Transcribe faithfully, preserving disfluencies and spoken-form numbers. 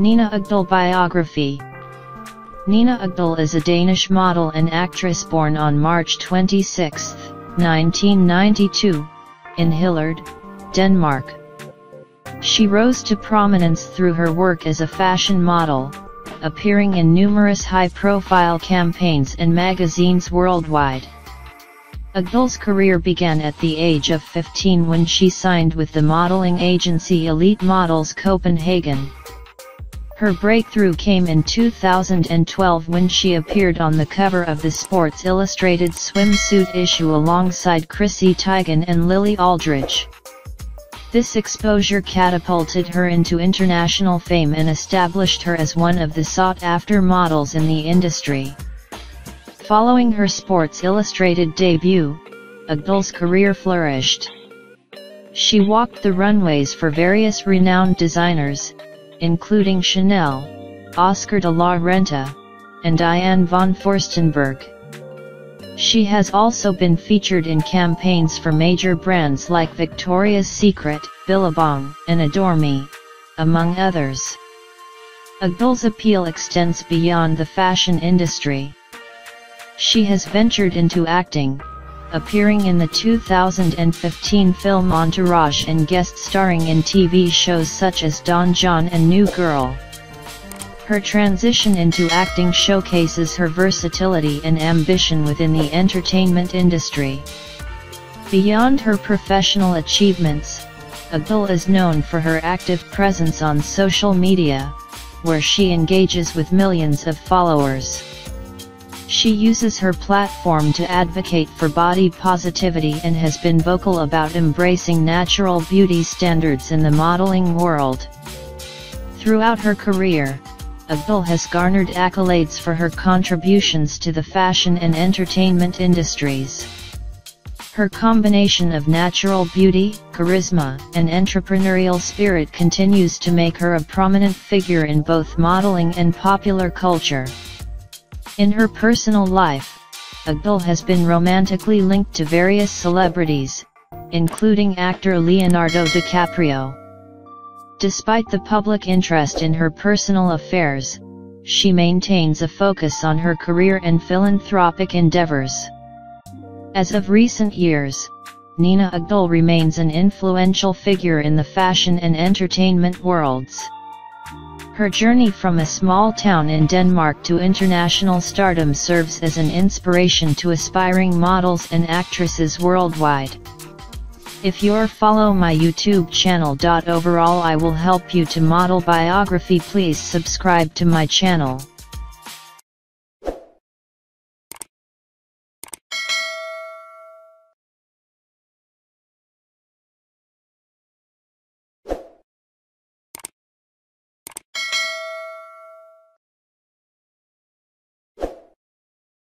Nina Agdal biography. Nina Agdal is a Danish model and actress born on March twenty-sixth, nineteen ninety-two, in Hillerød, Denmark. She rose to prominence through her work as a fashion model, appearing in numerous high-profile campaigns and magazines worldwide. Agdal's career began at the age of fifteen when she signed with the modeling agency Elite Models Copenhagen. Her breakthrough came in two thousand twelve when she appeared on the cover of the Sports Illustrated swimsuit issue alongside Chrissy Teigen and Lily Aldridge. This exposure catapulted her into international fame and established her as one of the sought-after models in the industry. Following her Sports Illustrated debut, Agdal's career flourished. She walked the runways for various renowned designers, including Chanel, Oscar de la Renta, and Diane von Furstenberg. She has also been featured in campaigns for major brands like Victoria's Secret, Billabong, and Adore Me, among others. Agdal's appeal extends beyond the fashion industry. She has ventured into acting, appearing in the two thousand fifteen film Entourage and guest starring in T V shows such as Don Jon and New Girl. Her transition into acting showcases her versatility and ambition within the entertainment industry. Beyond her professional achievements, Agdal is known for her active presence on social media, where she engages with millions of followers. She uses her platform to advocate for body positivity and has been vocal about embracing natural beauty standards in the modeling world. Throughout her career, Agdal has garnered accolades for her contributions to the fashion and entertainment industries. Her combination of natural beauty, charisma, and entrepreneurial spirit continues to make her a prominent figure in both modeling and popular culture. In her personal life, Agdal has been romantically linked to various celebrities, including actor Leonardo DiCaprio. Despite the public interest in her personal affairs, she maintains a focus on her career and philanthropic endeavors. As of recent years, Nina Agdal remains an influential figure in the fashion and entertainment worlds. Her journey from a small town in Denmark to international stardom serves as an inspiration to aspiring models and actresses worldwide. If you're follow my YouTube channel. Overall I will help you to model biography. Please subscribe to my channel.